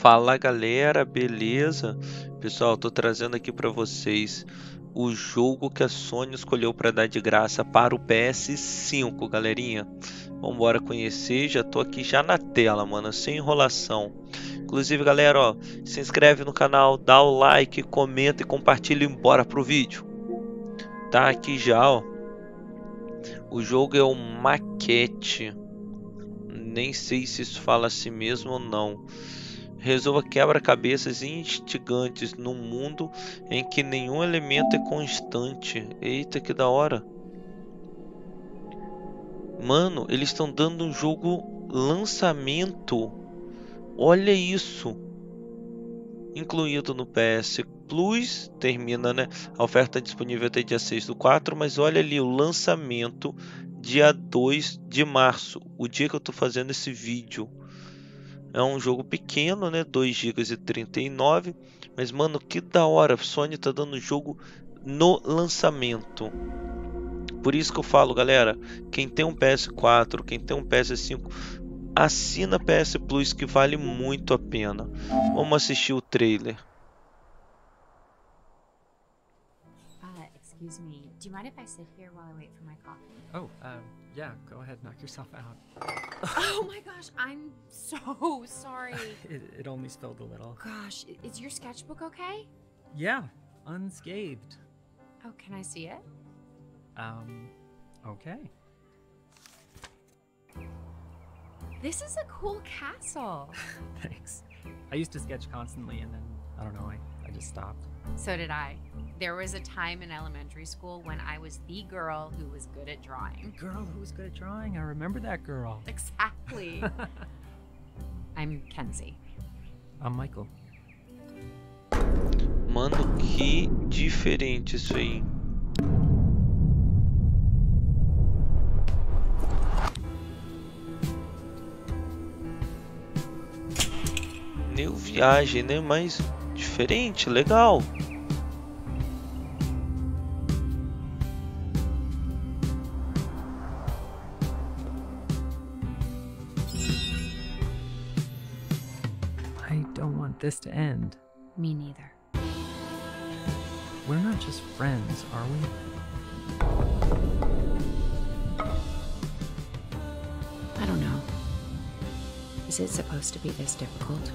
Fala galera, beleza? Pessoal, tô trazendo aqui para vocês o jogo que a Sony escolheu para dar de graça para o PS5, galerinha. Vamos embora conhecer, já tô aqui já na tela, mano, sem enrolação. Inclusive, galera, ó, se inscreve no canal, dá o like, comenta e compartilha e bora pro vídeo. Tá aqui já, ó. O jogo é o Maquette. Nem sei se isso fala assim mesmo ou não. Resolva quebra-cabeças instigantes num mundo em que nenhum elemento é constante. Eita, que da hora. Mano, eles estão dando um jogo lançamento. Olha isso. Incluído no PS Plus. Termina, né? A oferta é disponível até dia 6/4. Mas olha ali, o lançamento dia 2 de março. O dia que eu tô fazendo esse vídeo. É um jogo pequeno, né? 2 GB e 39 GB. Mas, mano, que da hora. A Sony tá dando jogo no lançamento. Por isso que eu falo, galera. Quem tem um PS4, quem tem um PS5, assina PS Plus que vale muito a pena. Vamos assistir o trailer. Excuse me. Do you mind if I sit here while I wait for my coffee? Oh, yeah, go ahead, knock yourself out. Oh my gosh, I'm so sorry. It only spilled a little. Gosh, is your sketchbook okay? Yeah, unscathed. Oh, can I see it? Okay. This is a cool castle. Thanks. I used to sketch constantly and then, I don't know, I just stopped. So did I. There was a time in elementary school when I was the girl who was good at drawing. Girl who was good at drawing? I remember that girl. Exactly. I'm Kenzie. I'm Michael. Mano, que diferente isso aí. Deu viagem, né? Mas diferente, legal. I don't want this to end. Me neither. We're not just friends, are we? I don't know. Is it supposed to be this difficult?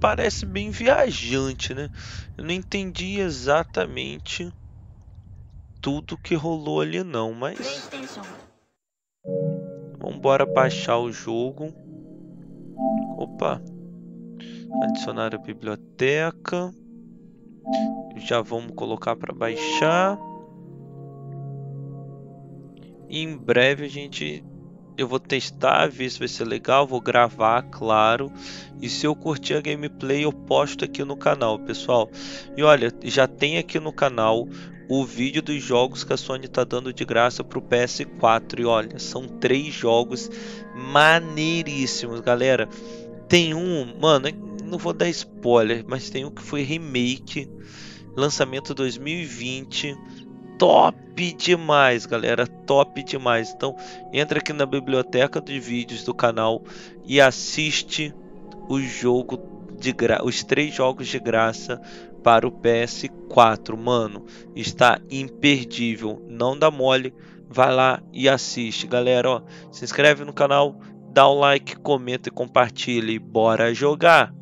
Parece bem viajante, né? Eu não entendi exatamente tudo que rolou ali não, mas vamos embora baixar o jogo. Opa. Adicionar a biblioteca. Já vamos colocar para baixar. E em breve a gente, eu vou testar, ver se vai ser legal, vou gravar, claro. E se eu curtir a gameplay, eu posto aqui no canal, pessoal. E olha, já tem aqui no canal o vídeo dos jogos que a Sony tá dando de graça pro PS4. E olha, são 3 jogos maneiríssimos, galera. Tem um, mano, não vou dar spoiler, mas tem um que foi remake, lançamento 2020. Top demais, galera, top demais. Então entra aqui na biblioteca de vídeos do canal e assiste o jogo de os 3 jogos de graça para o PS4, mano, está imperdível. Não dá mole, vai lá e assiste, galera. Ó, se inscreve no canal, dá um like, comenta e compartilha e bora jogar.